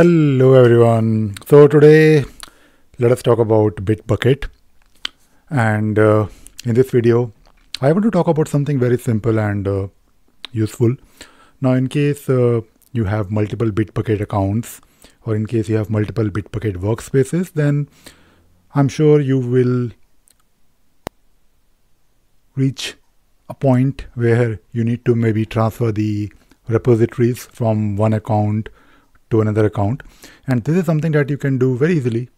Hello everyone. So today let us talk about Bitbucket, and in this video I want to talk about something very simple and useful. Now in case you have multiple Bitbucket accounts, or in case you have multiple Bitbucket workspaces, then I'm sure you will reach a point where you need to maybe transfer the repositories from one account to another account, and this is something that you can do very easily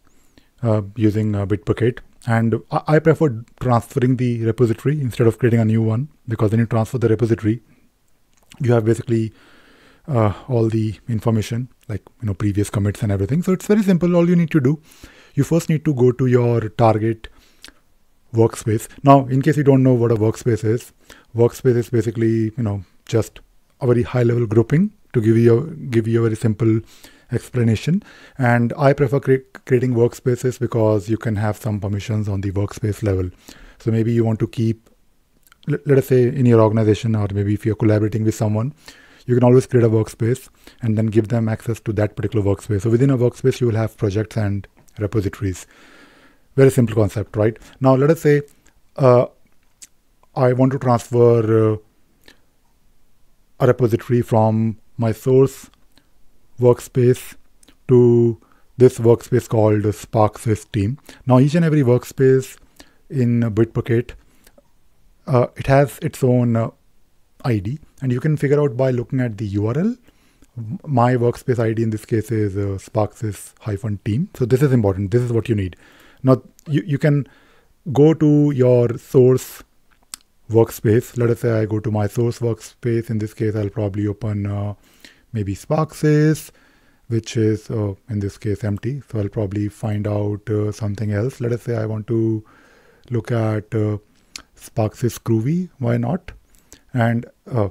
using Bitbucket. And I prefer transferring the repository instead of creating a new one, because when you transfer the repository you have basically all the information, like previous commits and everything. So it's very simple. All you need to do, you first need to go to your target workspace. Now in case you don't know what a workspace is, basically just a very high level grouping to give you a very simple explanation. And I prefer creating workspaces because you can have some permissions on the workspace level. So maybe you want to keep, let us say in your organization, or maybe if you're collaborating with someone, you can always create a workspace and then give them access to that particular workspace. So within a workspace, you will have projects and repositories. Very simple concept, right? Now let us say I want to transfer a repository from my source workspace to this workspace called Sparxsys team. Now each and every workspace in Bitbucket, it has its own ID, and you can figure out by looking at the URL. My workspace ID in this case is Sparxsys-team. So this is important. This is what you need. Now you can go to your source workspace. Let us say I go to my source workspace. In this case, I'll probably open maybe Sparxsys, which is in this case empty. So I'll probably find out something else. Let us say I want to look at Sparxsys Groovy. Why not? And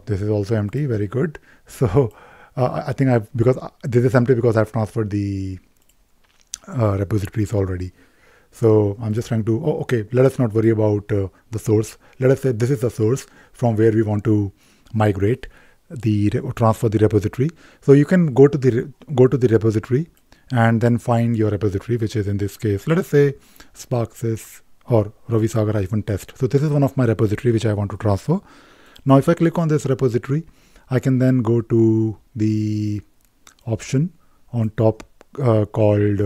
this is also empty. Very good. So I think because this is empty because I've transferred the repositories already. So I'm just trying to, okay, let us not worry about the source. Let us say this is the source from where we want to migrate transfer the repository. So you can go to the repository and then find your repository, which is in this case, let us say Sparxsys or Ravisagar-test. So this is one of my repository which I want to transfer. Now, if I click on this repository, I can then go to the option on top called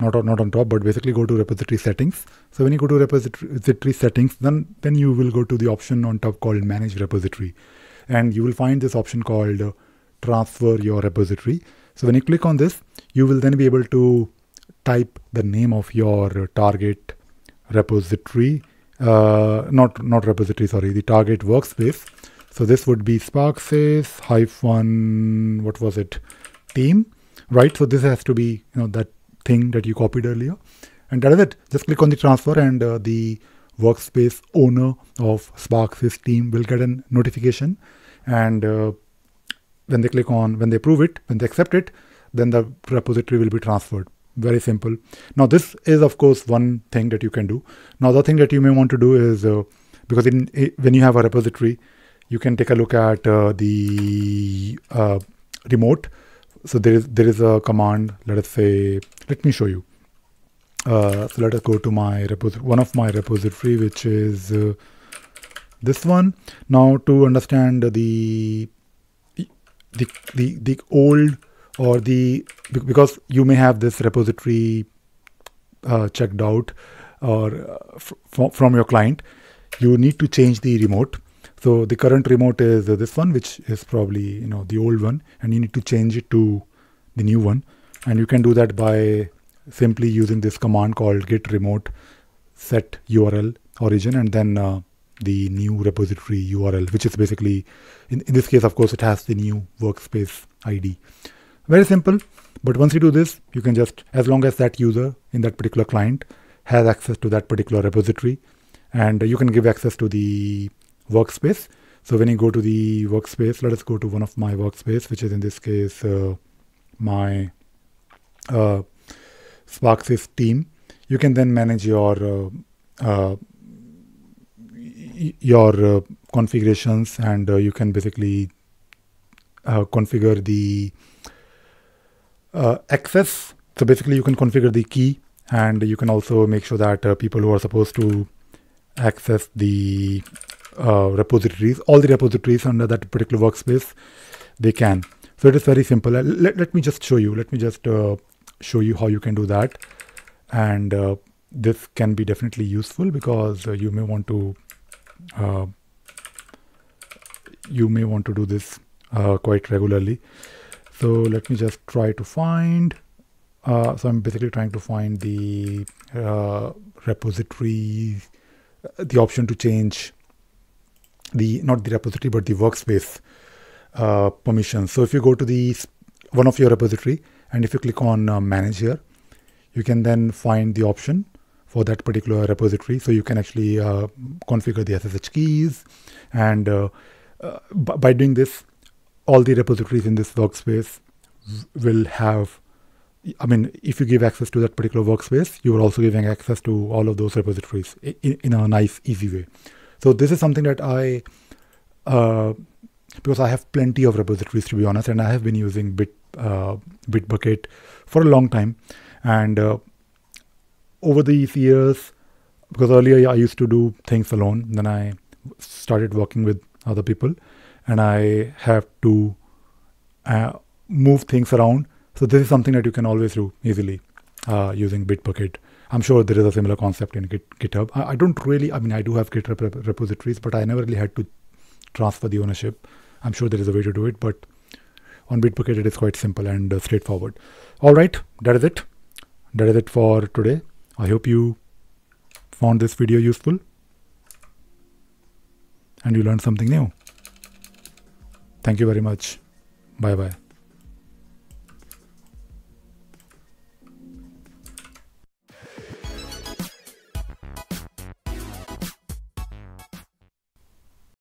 not on top, but basically go to repository settings. So when you go to repository settings, then you will go to the option on top called manage repository, and you will find this option called transfer your repository. So when you click on this, you will then be able to type the name of your target repository, not repository, sorry, the target workspace. So this would be Sparxsys - what was it, team. Right, so this has to be that thing that you copied earlier, and that is it. Just click on the transfer, and the workspace owner of Sparxsys team will get a notification. And when they approve it, when they accept it, then the repository will be transferred. Very simple. Now this is of course one thing that you can do. Now the thing that you may want to do is because when you have a repository, you can take a look at the remote. So there is a command. Let us say, let me show you. So let us go to my repository, one of my repository, which is this one. Now to understand the old, or because you may have this repository checked out or from your client, you need to change the remote. So the current remote is this one, which is probably the old one, and you need to change it to the new one. And you can do that by simply using this command called git remote set URL origin, and then the new repository URL, which is basically, in this case, of course, it has the new workspace ID. Very simple. But once you do this, you can just, as long as that user in that particular client has access to that particular repository, and you can give access to the workspace. So when you go to the workspace, let us go to one of my workspace, which is in this case my Sparxsys team. You can then manage your configurations, and you can basically configure the access. So basically you can configure the key, and you can also make sure that people who are supposed to access the repositories, all the repositories under that particular workspace, they can. So it is very simple. Let me just show you. Let me just show you how you can do that. And this can be definitely useful because you may want to do this quite regularly. So let me just try to find. So I'm basically trying to find the repository, the option to change the, not the repository, but the workspace permissions. So if you go to the one of your repository and if you click on manage here, you can then find the option for that particular repository. So you can actually configure the SSH keys, and by doing this, all the repositories in this workspace will have, I mean, if you give access to that particular workspace, you are also giving access to all of those repositories in a nice, easy way. So this is something that I, because I have plenty of repositories, to be honest, and I have been using Bitbucket for a long time. And over these years, because earlier I used to do things alone, then I started working with other people, and I have to move things around. So this is something that you can always do easily using Bitbucket. I'm sure there is a similar concept in GitHub. I don't really, I mean, I do have GitHub repositories, but I never really had to transfer the ownership. I'm sure there is a way to do it, but on Bitbucket, it is quite simple and straightforward. All right, that is it. That is it for today. I hope you found this video useful and you learned something new. Thank you very much. Bye-bye.